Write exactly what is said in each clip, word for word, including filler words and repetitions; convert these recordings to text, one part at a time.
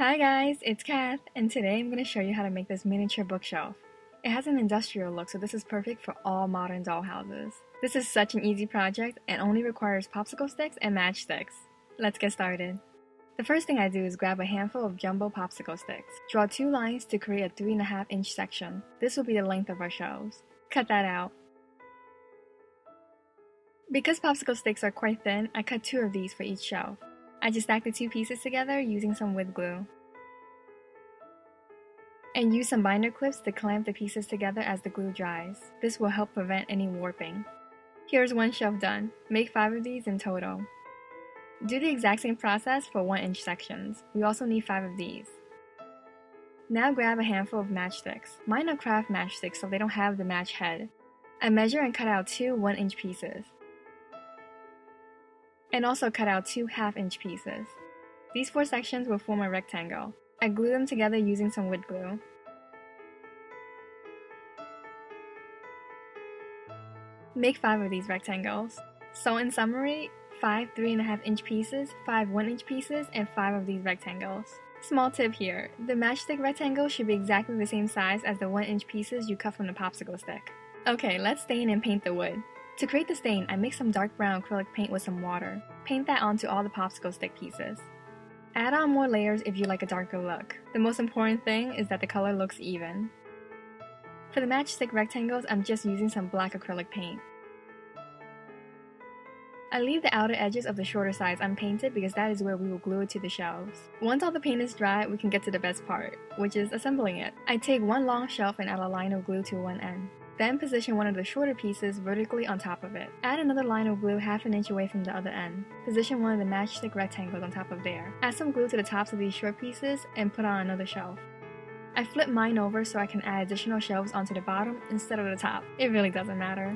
Hi guys, it's Kath, and today I'm going to show you how to make this miniature bookshelf. It has an industrial look, so this is perfect for all modern dollhouses. This is such an easy project and only requires popsicle sticks and matchsticks. Let's get started. The first thing I do is grab a handful of jumbo popsicle sticks. Draw two lines to create a three and a half inch section. This will be the length of our shelves. Cut that out. Because popsicle sticks are quite thin, I cut two of these for each shelf. I just stack the two pieces together using some wood glue. And use some binder clips to clamp the pieces together as the glue dries. This will help prevent any warping. Here's one shelf done. Make five of these in total. Do the exact same process for one inch sections. We also need five of these. Now grab a handful of matchsticks. Mine are craft matchsticks, so they don't have the match head. I measure and cut out two one inch pieces. And also cut out two half inch pieces. These four sections will form a rectangle. I glue them together using some wood glue. Make five of these rectangles. So in summary, five three and a half inch pieces, five one inch pieces, and five of these rectangles. Small tip here, the matchstick rectangle should be exactly the same size as the one inch pieces you cut from the popsicle stick. Okay, let's stain and paint the wood. To create the stain, I mix some dark brown acrylic paint with some water. Paint that onto all the popsicle stick pieces. Add on more layers if you like a darker look. The most important thing is that the color looks even. For the matchstick rectangles, I'm just using some black acrylic paint. I leave the outer edges of the shorter sides unpainted because that is where we will glue it to the shelves. Once all the paint is dry, we can get to the best part, which is assembling it. I take one long shelf and add a line of glue to one end. Then position one of the shorter pieces vertically on top of it. Add another line of glue half an inch away from the other end. Position one of the matchstick rectangles on top of there. Add some glue to the tops of these short pieces and put on another shelf. I flip mine over so I can add additional shelves onto the bottom instead of the top. It really doesn't matter.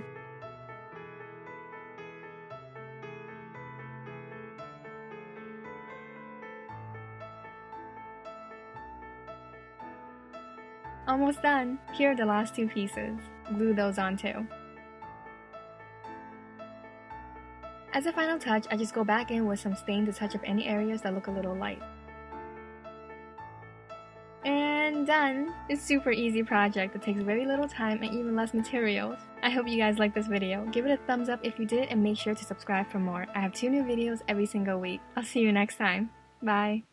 Almost done! Here are the last two pieces. Glue those on too. As a final touch, I just go back in with some stain to touch up any areas that look a little light. And done! It's a super easy project that takes very little time and even less materials. I hope you guys liked this video. Give it a thumbs up if you did and make sure to subscribe for more. I have two new videos every single week. I'll see you next time. Bye!